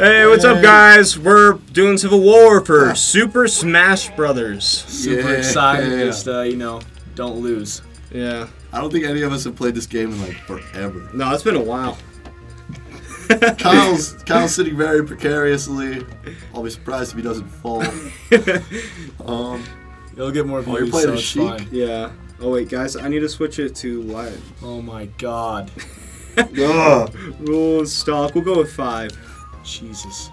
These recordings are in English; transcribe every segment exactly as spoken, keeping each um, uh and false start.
Hey, what's up, guys? We're doing Civil War for Super Smash Brothers. Super yeah. excited, yeah. just, uh, you know, don't lose. Yeah. I don't think any of us have played this game in, like, forever. No, it's been a while. Kyle's, Kyle's sitting very precariously. I'll be surprised if he doesn't fall. um, It'll get more views, oh, you're playing so it's Sheik? Fine. Yeah. Oh, wait, guys, I need to switch it to live. Oh, my God. Ugh. Rules, stock. We'll go with five. Jesus.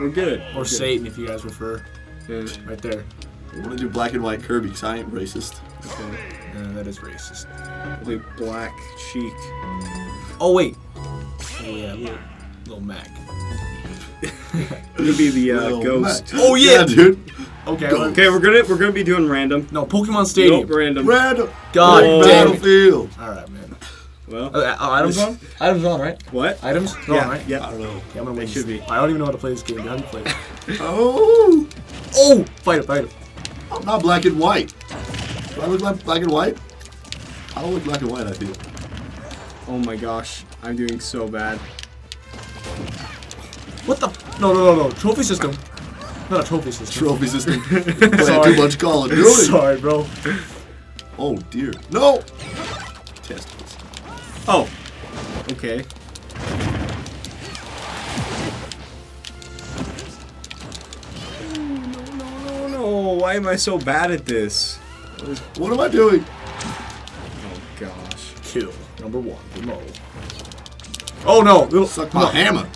We're good. Or We're Satan, good. If you guys prefer. Yeah. Right there. I want to do black and white Kirby, because I ain't racist. Okay. No, that is racist. We'll do black Sheik. Oh, wait. Oh, yeah. Little, little Mac. It'll be the uh, ghost. Mac. Oh, yeah. yeah, dude. Okay, okay, we're gonna we're gonna be doing random. No, Pokemon Stadium. Nope, random. Random. God oh, damn. Battlefield. All right, man. Well, uh, uh, items on? Items on, right? What? Items? Yeah, on, right? Yeah. I don't know. Yeah, I'm gonna they should be. I don't even know how to play this game. How do you play it? oh. Oh. Fight it, fight it. I'm not black and white. Do I look like black and white? I don't look black and white. I feel. Oh my gosh, I'm doing so bad. What the? No, no, no, no. Trophy system. Not a trophy system. Trophy system. Sorry. Too much Call of Duty. Sorry, bro. Oh dear. No. Testicles. Oh. Okay. No, no, no, no! Why am I so bad at this? What, is, what am I doing? Oh gosh. Kill number one. Remote. Oh no! It'll suck my no. hammer.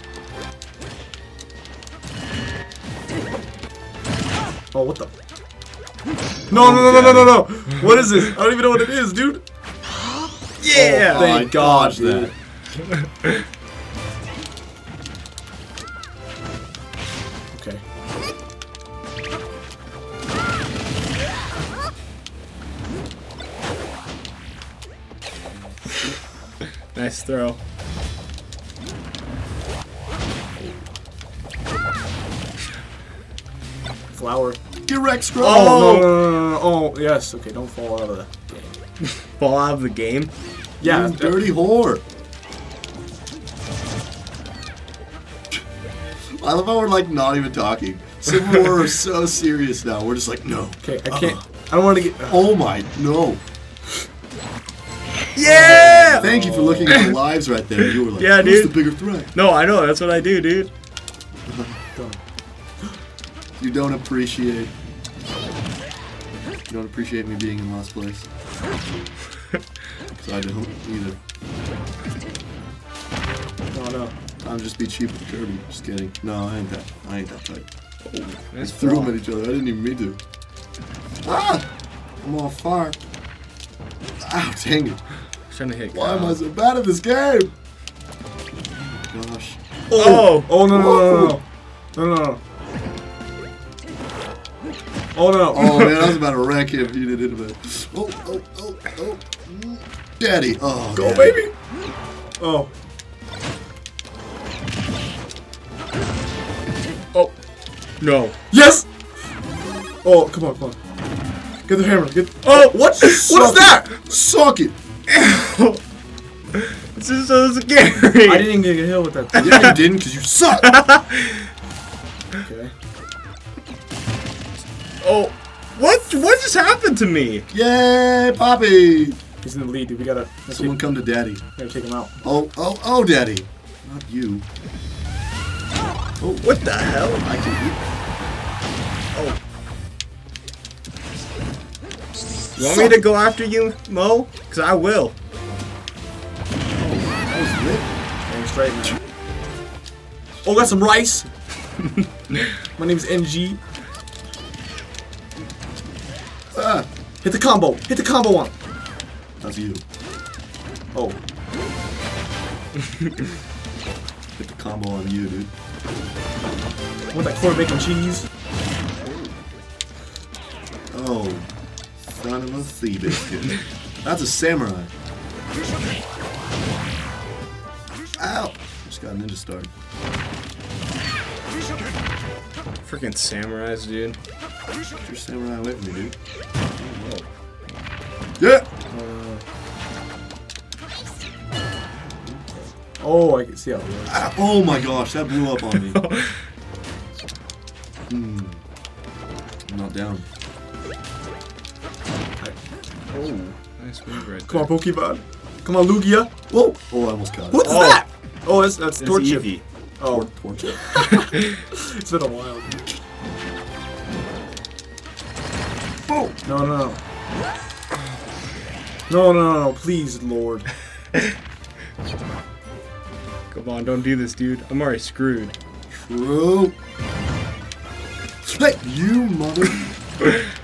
Oh, what the? No, no, no, no, no, no, no! What is this? I don't even know what it is, dude! Yeah! Oh, thank God, dude. Okay. Nice throw. Flower. Get wrecked, Scroll! Oh, no, no, no, no, no, oh, yes, okay, don't fall out of the game. Fall out of the game? Yeah. You dirty whore! I love how we're, like, not even talking. Civil War is so serious now, we're just like, no. Okay, I can't, uh-uh. I don't want to get... Uh. Oh my, no. Yeah! Thank you for looking at the lives right there. You were like, yeah, who's dude. the bigger threat? No, I know, that's what I do, dude. You don't appreciate. You don't appreciate me being in last place. Because I don't either. Oh no. I'll just be cheap with Kirby. Just kidding. No, I ain't that. I ain't that tight. I just threw them at each other. I didn't even mean to. Ah! I'm on fire. Ow, dang it. I'm trying to hit Kyle. Why am I so bad at this game? Oh, gosh. Oh! Oh, oh no, no, no, no, no. No, no. Oh no! Oh man, I was about to wreck him if you didn't hit him. Oh, oh, oh, oh. Daddy! Oh, go, daddy. Baby! Oh. Oh. No. Yes! Oh, come on, come on. Get the hammer. Get. Oh, what? What is that? Suck it! This is so scary. I didn't get a hit with that. Yeah, you didn't because you suck! Okay. Oh, what? What just happened to me? Yay, Poppy! He's in the lead, dude. We gotta. Someone come to Daddy. Gotta take him out. Oh, oh, oh, Daddy! Not you. Oh, what the hell? I can eat. Oh. You want me to go after you, Mo? Cause I will. Oh, that was lit. Thanks, right, man. Oh, got some rice. My name's N G. Ah. Hit the combo! Hit the combo one! That's you. Oh. Hit the combo on you, dude. I want that corn bacon cheese. Oh. Son of a sea biscuit. That's a samurai. Ow! Just got a ninja star. Freaking samurais, dude. Get your samurai away from me, dude. Oh, yeah! Uh, Oh, I can see how it works. Ah, oh my gosh, that blew up on me. mm. I'm not down. Oh, nice move right there. Come on, Pokemon. Come on, Lugia. Whoa. Oh, I almost got it. What's oh. that? Oh, that's, that's Torchic. Oh, Torchic. It's been a while. Oh! No, no, no. No, no, no, no. Please, Lord. Come on, don't do this, dude. I'm already screwed. True. Hey, you mother...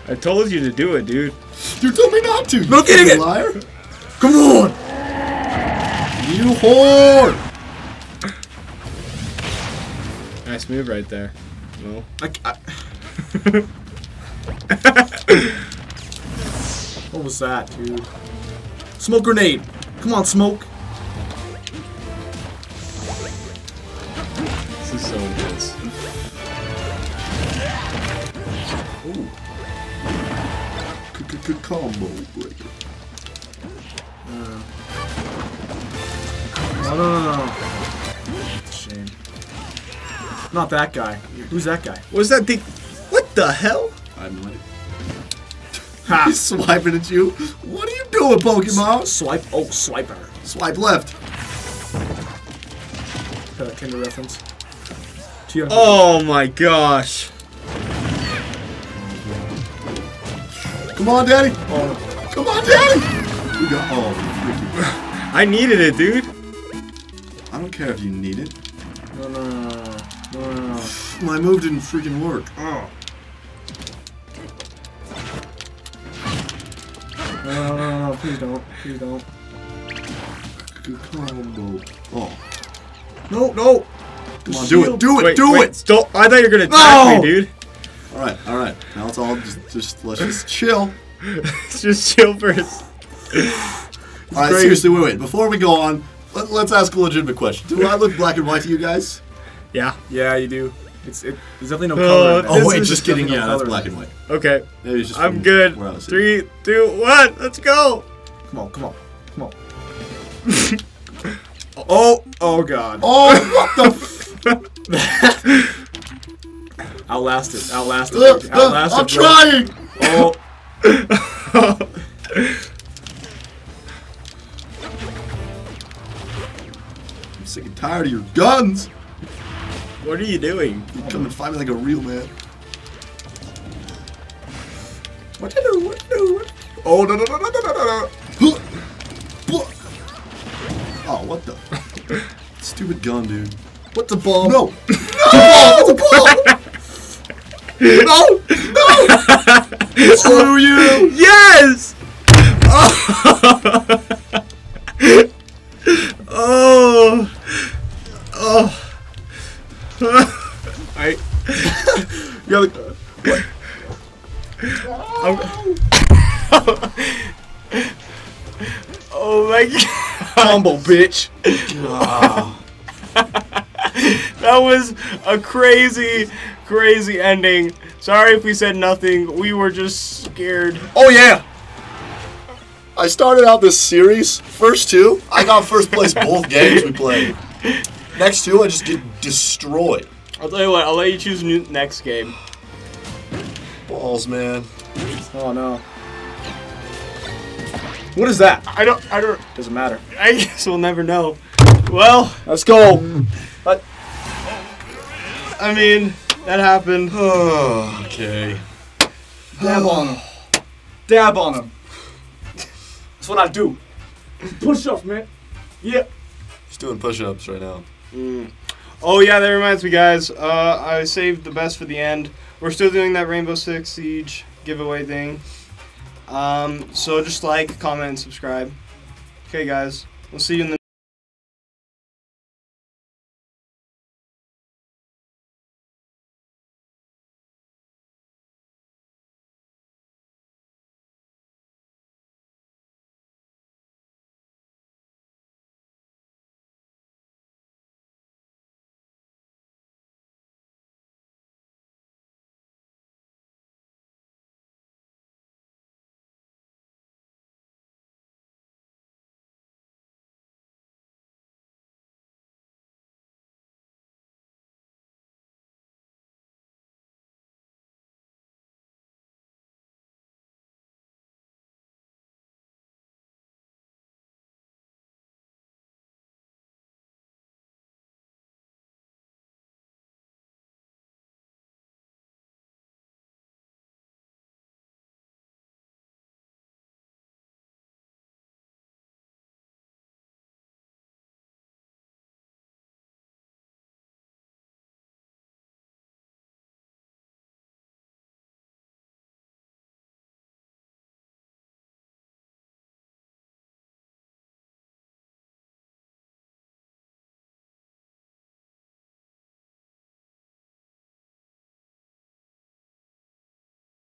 I told you to do it, dude. You told me not to! Look at it! Liar! Come on! You whore! Nice move right there. No. I, I... What was that, dude? Smoke grenade! Come on, smoke! This is so intense. Ooh. Good combo breaker. Uh. No, no, no, no. Shame. Not that guy. Who's that guy? What's that thing? What the hell? I'm like. Ha! He's swiping at you. What are you doing, Pokemon? S swipe. Oh, swiper. Swipe left. Uh, Kinder reference. T oh my gosh. Come on, Daddy! Oh. Come on, Daddy! We got all oh, I needed it, dude. I don't care if you need it. No, no, no, no, no, no. My move didn't freaking work. Oh. No, no, no, no, please don't. Please don't. Good combo. Oh. No, no! Come on, do it! Do it! Wait, do wait, it! Stop! I thought you were gonna attack no! me, dude. All right, all right. Now it's all just, just let's just chill. Let's just chill first. All right, crazy. Seriously, wait, wait. Before we go on, let, let's ask a legitimate question. Do I look black and white to you guys? Yeah, yeah, you do. It's it, there's definitely no uh, color. Oh wait, just kidding. Yeah, no that's black and white. Okay, Maybe it's just I'm good. Three, two, one. Let's go. Come on, come on, come on. oh, oh God. Oh, what the. F Outlast it! Outlast it! Outlast it! Outlast I'm it, trying. Oh! I'm sick and tired of your guns. What are you doing? You come and find me like a real man. What do you do? What do you do? Oh no no no no no no no! Oh what the stupid gun, dude! What's a bomb? No! No! It's a bomb! No! No! Screw you! Yes! Oh. oh! Oh! I. You're like. What? Oh my God! Humble bitch! Wow. That was a crazy. Crazy ending. Sorry if we said nothing. We were just scared. Oh yeah. I started out this series first two. I got first place both games we played. Next two, I just get destroyed. I'll tell you what. I'll let you choose new next game. Balls, man. Oh no. What is that? I don't. I don't. Doesn't matter. I guess we'll never know. Well, let's go. But I mean. That happened. Oh, okay. Dab on him. Dab on him. That's what I do. Push-ups, man. Yep. Yeah. He's doing push-ups right now. Mm. Oh, yeah, that reminds me, guys. Uh, I saved the best for the end. We're still doing that Rainbow Six Siege giveaway thing. Um, so just like, comment, and subscribe. Okay, guys. We'll see you in the